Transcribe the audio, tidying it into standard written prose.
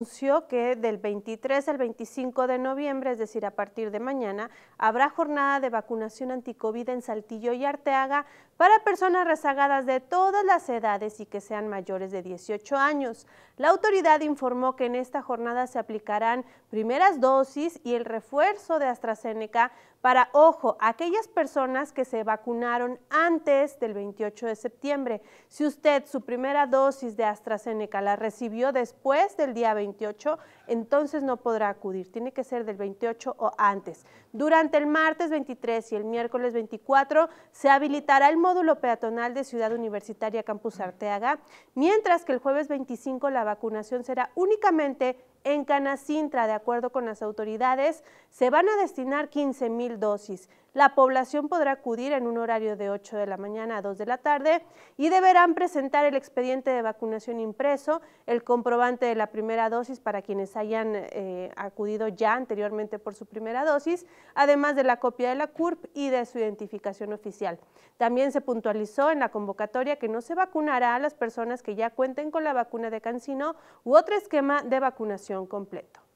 Anunció que del 23 al 25 de noviembre, es decir, a partir de mañana, habrá jornada de vacunación anticovid en Saltillo y Arteaga para personas rezagadas de todas las edades y que sean mayores de 18 años. La autoridad informó que en esta jornada se aplicarán primeras dosis y el refuerzo de AstraZeneca para, ojo, aquellas personas que se vacunaron antes del 28 de septiembre. Si usted su primera dosis de AstraZeneca la recibió después del día 28, entonces no podrá acudir, tiene que ser del 28 o antes. Durante el martes 23 y el miércoles 24 se habilitará el módulo peatonal de Ciudad Universitaria Campus Arteaga, mientras que el jueves 25 la vacunación será únicamente en Canacintra. De acuerdo con las autoridades, se van a destinar 15,000 dosis. La población podrá acudir en un horario de 8 de la mañana a 2 de la tarde y deberán presentar el expediente de vacunación impreso, el comprobante de la primera dosis para quienes hayan acudido ya anteriormente por su primera dosis, además de la copia de la CURP y de su identificación oficial. También se puntualizó en la convocatoria que no se vacunará a las personas que ya cuenten con la vacuna de CanSino u otro esquema de vacunación completo.